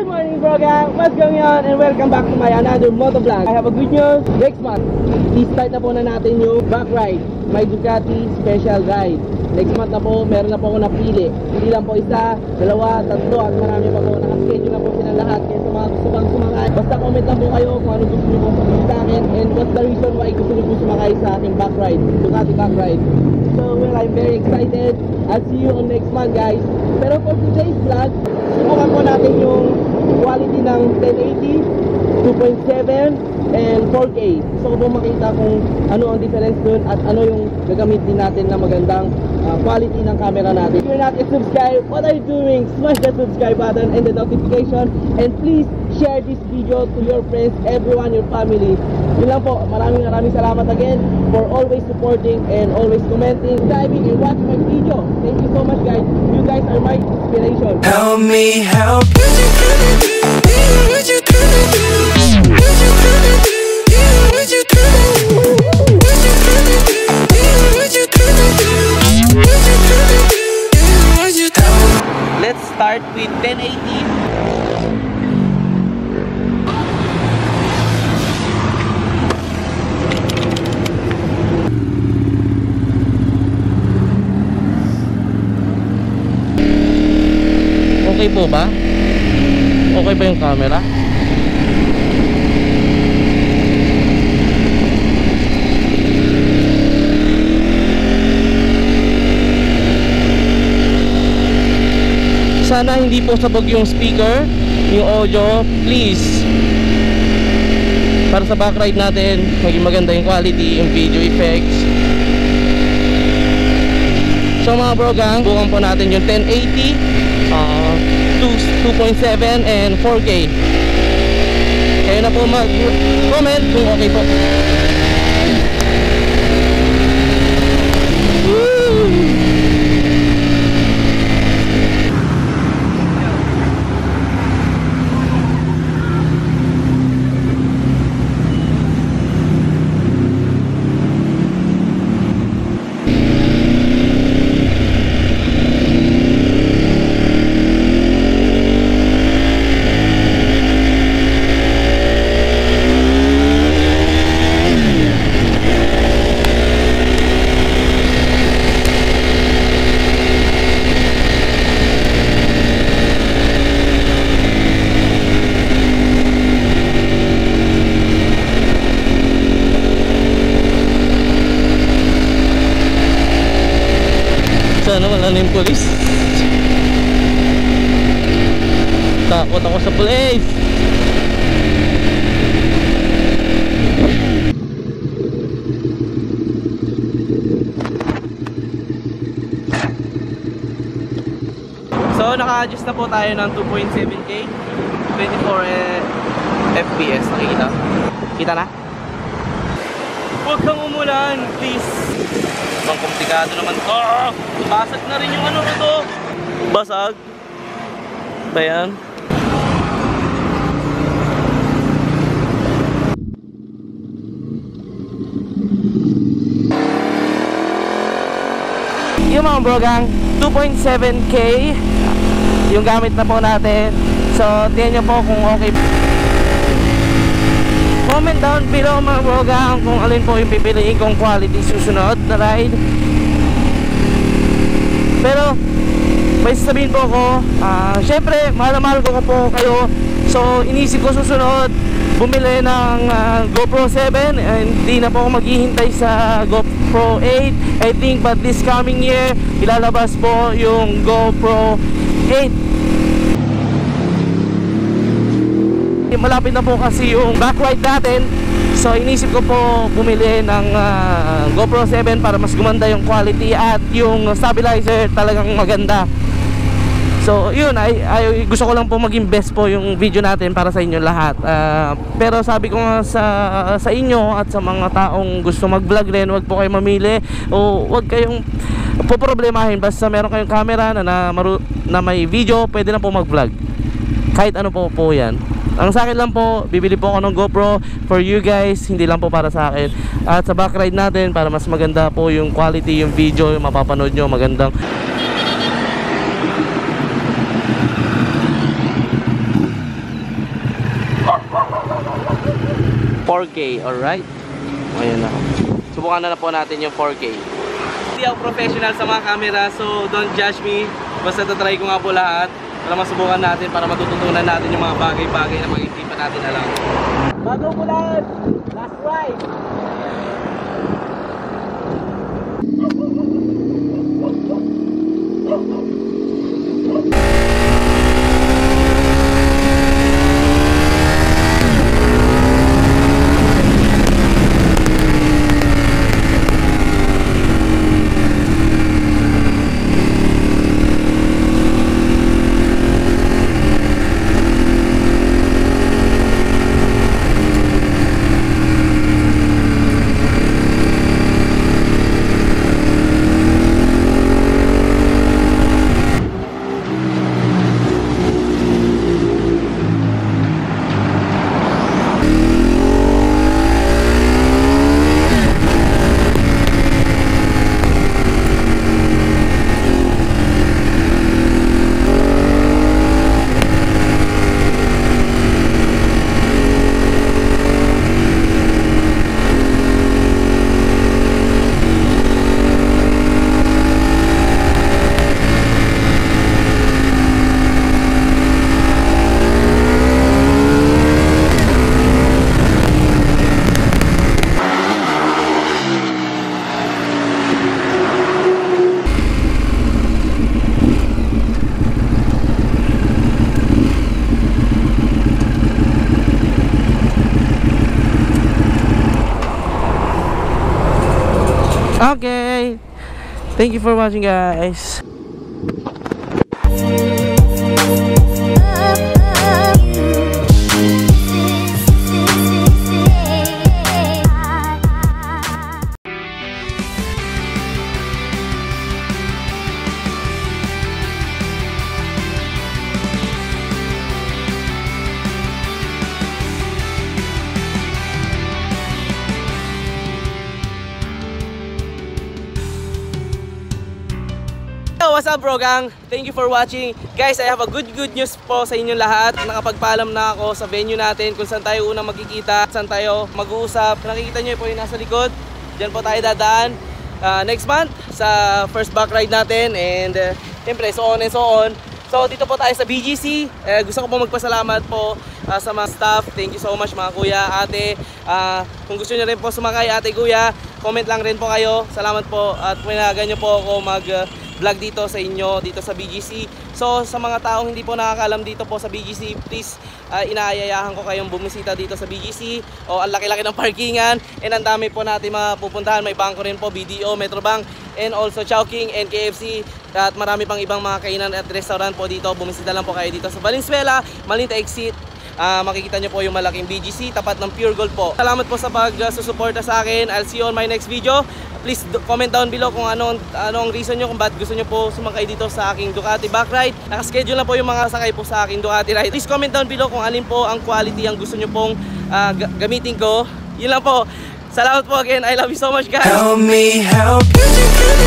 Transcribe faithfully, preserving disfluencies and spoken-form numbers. Good morning, bro gang! What's going on? And welcome back to my another motovlog. I have a good news. Next month, i-start na po na natin yung back ride. My Ducati special ride. Next month na po, meron na po ako napili. Hindi lang po isa, dalawa, tatlo, at marami pa po. Nakaschedule na po silang lahat. Kaya sa mga gusto pang sumakay, basta comment lang po kayo kung ano gusto nyo po sa akin and what's the reason why gusto nyo po sumakay sa ating back ride, Ducati back ride. So, well, I'm very excited. I'll see you on next month, guys. Pero for today's vlog, subukan po natin yung quality ng ten eighty, two point seven, and four K. Gusto ko po makita kung ano ang difference dun at ano yung gagamitin natin na magandang uh, quality ng camera natin. If you're not yet subscribed, what are you doing? Smash that subscribe button and the notification. And please share this video to your friends, everyone, your family. Yun lang po, maraming maraming salamat again for always supporting and always commenting, subscribing, and watching my video. Thank you so much, guys. You guys are my inspiration. Help me help. Let's start with ten eighty. Okay po ba? Okay ba yung camera? Sana hindi po sabog yung speaker, yung audio, please. Para sa back ride natin, maging maganda yung quality, yung video effects. So mga bro gang, bukan po natin yung ten eighty. Uh, two point seven and four K. Kayo na po mag-comment kung okay po. Police. Takot ako sa police. So naka-adjust na po tayo ng two point seven K, twenty-four F P S. Nakikita? Kita na? Huwag kang umulan, please. Ang komplikado naman. Oh, basag na rin yung ano nito. Basag. Ayan. Yung mga bro gang, two point seven K yung gamit na po natin. So, tingnan nyo po kung okay. Comment down below mga bro gang kung alin po yung pipiliin kong quality susunod na ride. Pero may sasabihin po ko, uh, syempre mahal na mahal ko po kayo. So inisip ko susunod bumili ng uh, GoPro seven. Hindi na po ako maghihintay sa GoPro eight. I think but this coming year ilalabas po yung GoPro eight. Malapit na po kasi yung back ride natin. So inisip ko po bumili ng uh, GoPro seven para mas gumanda yung quality at yung stabilizer talagang maganda. So yun, ay, ay, gusto ko lang po maging best po yung video natin para sa inyo lahat. uh, Pero sabi ko nga sa, sa inyo at sa mga taong gusto mag vlog rin, huwag po kayo mamili o huwag kayong poproblemahin. Basta meron kayong camera na, na, na may video, pwede na po mag vlog. Kahit ano po po yan. Ang sa akin lang po, bibili po ako ng GoPro for you guys, hindi lang po para sa akin. At sa back ride natin, para mas maganda po yung quality, yung video, yung mapapanood nyo, magandang. four K, alright? Ayan na. Subukan na, na po natin yung four K. Hindi ako professional sa mga camera, so don't judge me. Basta tatry ko nga po lahat para masubukan natin, para matututunan natin yung mga bagay-bagay na mga hindi pa natin alam. Bago po lahat, last ride! Okay, thank you for watching, guys. What's up, bro gang? Thank you for watching. Guys, I have a good good news po sa inyong lahat. Nakapagpaalam na ako sa venue natin kung saan tayo unang magkikita, saan tayo mag-uusap. Nakikita nyo po yung nasa likod. Diyan po tayo dadaan uh, next month sa first back ride natin. And uh, siyempre, so on and so on. So dito po tayo sa B G C. Uh, gusto ko po magpasalamat po uh, sa mga staff. Thank you so much mga kuya, ate. Uh, kung gusto nyo rin po sumakay, ate, kuya, comment lang rin po kayo. Salamat po at pinayagan nyo po ako mag... Uh, vlog dito sa inyo, dito sa B G C. So sa mga taong hindi po nakakaalam dito po sa B G C, please uh, inaayayahan ko kayong bumisita dito sa B G C. O, ang laki-laki ng parkingan and ang dami po natin mapupuntahan. May bangko rin po, B D O, Metrobank, and also Chowking and K F C at marami pang ibang mga kainan at restaurant po dito. Bumisita lang po kayo dito sa Valenzuela, Malinta Exit. Uh, makikita nyo po yung malaking B G C, tapat ng Pure Gold po. Salamat po sa pag-susuporta sa akin. I'll see you on my next video. Please comment down below kung anong, anong reason nyo kung ba't gusto nyo po sumakay dito sa aking Ducati back ride. Nakaschedule na po yung mga sakay po sa aking Ducati ride. Please comment down below kung alin po ang quality ang gusto nyo pong uh, gamitin ko. Yun lang po. Salamat po again. I love you so much, guys. Help me help you.